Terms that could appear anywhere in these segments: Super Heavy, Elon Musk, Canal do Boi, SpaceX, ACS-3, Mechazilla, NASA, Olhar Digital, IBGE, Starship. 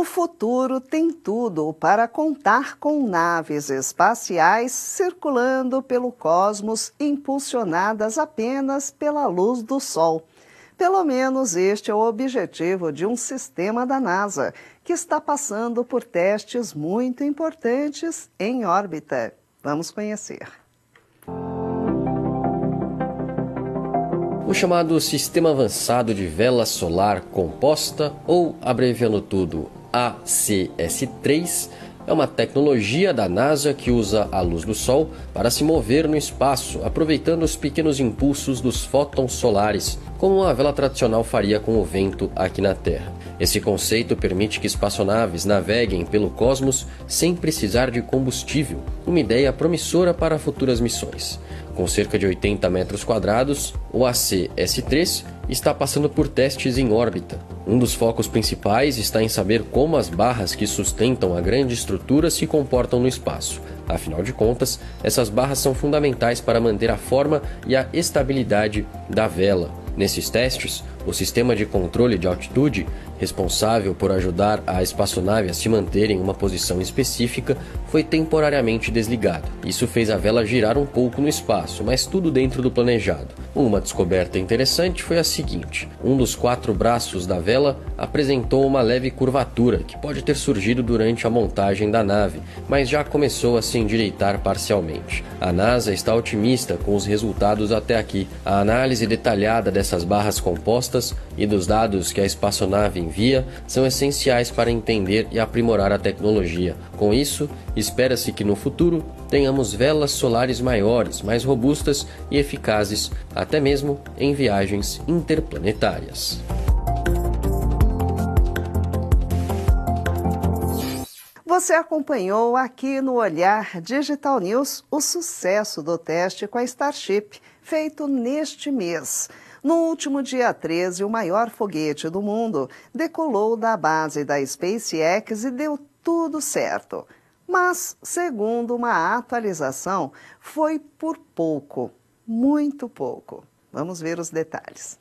O futuro tem tudo para contar com naves espaciais circulando pelo cosmos, impulsionadas apenas pela luz do Sol. Pelo menos este é o objetivo de um sistema da NASA, que está passando por testes muito importantes em órbita. Vamos conhecer. O chamado Sistema Avançado de Vela Solar Composta, ou abreviando tudo ACS-3, é uma tecnologia da NASA que usa a luz do Sol para se mover no espaço, aproveitando os pequenos impulsos dos fótons solares, como a vela tradicional faria com o vento aqui na Terra. Esse conceito permite que espaçonaves naveguem pelo cosmos sem precisar de combustível, uma ideia promissora para futuras missões. Com cerca de 80 metros quadrados, o ACS-3 está passando por testes em órbita. Um dos focos principais está em saber como as barras que sustentam a grande estrutura se comportam no espaço. Afinal de contas, essas barras são fundamentais para manter a forma e a estabilidade da vela. Nesses testes, o sistema de controle de altitude, responsável por ajudar a espaçonave a se manter em uma posição específica, foi temporariamente desligado. Isso fez a vela girar um pouco no espaço, mas tudo dentro do planejado. Uma descoberta interessante foi a seguinte: um dos 4 braços da vela apresentou uma leve curvatura, que pode ter surgido durante a montagem da nave, mas já começou a se endireitar parcialmente. A NASA está otimista com os resultados até aqui. A análise detalhada dessas barras compostas e dos dados que a espaçonave envia são essenciais para entender e aprimorar a tecnologia. Com isso, espera-se que no futuro tenhamos velas solares maiores, mais robustas e eficazes, até mesmo em viagens interplanetárias. Você acompanhou aqui no Olhar Digital News o sucesso do teste com a Starship, feito neste mês. No último dia 13, o maior foguete do mundo decolou da base da SpaceX e deu tudo certo. Mas, segundo uma atualização, foi por pouco, muito pouco. Vamos ver os detalhes.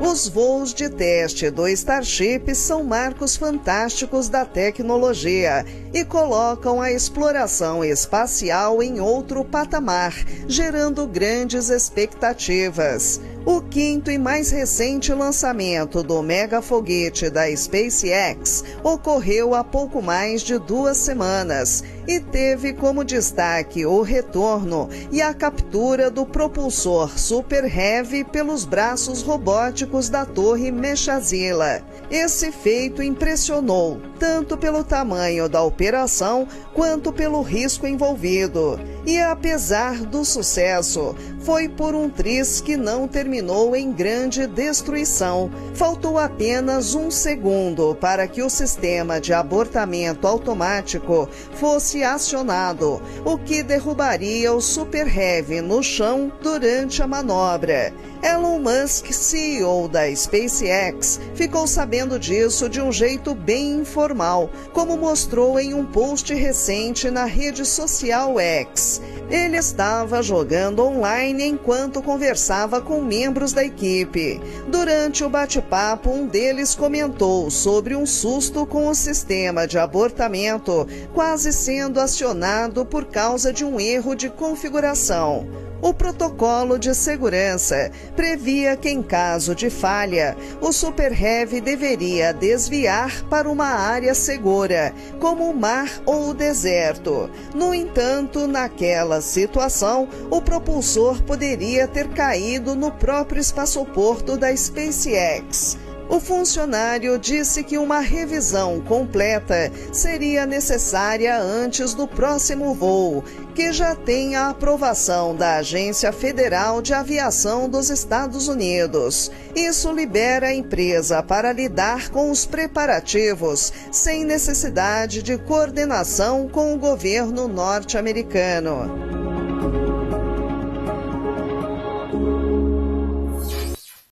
Os voos de teste do Starship são marcos fantásticos da tecnologia e colocam a exploração espacial em outro patamar, gerando grandes expectativas. O quinto e mais recente lançamento do megafoguete da SpaceX ocorreu há pouco mais de 2 semanas e teve como destaque o retorno e a captura do propulsor Super Heavy pelos braços robóticos da torre Mechazilla. Esse feito impressionou, tanto pelo tamanho da operação quanto pelo risco envolvido. E apesar do sucesso, foi por um tris que não terminou em grande destruição. Faltou apenas 1 segundo para que o sistema de abortamento automático fosse acionado, o que derrubaria o Super Heavy no chão durante a manobra. Elon Musk, CEO da SpaceX, ficou sabendo disso de um jeito bem informal, como mostrou em um post recente na rede social X. Ele estava jogando online enquanto conversava com membros da equipe. Durante o bate-papo, um deles comentou sobre um susto com o sistema de abortamento quase sendo acionado por causa de um erro de configuração. O protocolo de segurança previa que, em caso de falha, o Super Heavy deveria desviar para uma área segura, como o mar ou o deserto. No entanto, naquela situação, o propulsor poderia ter caído no próprio espaçoporto da SpaceX. O funcionário disse que uma revisão completa seria necessária antes do próximo voo, que já tem a aprovação da Agência Federal de Aviação dos Estados Unidos. Isso libera a empresa para lidar com os preparativos, sem necessidade de coordenação com o governo norte-americano.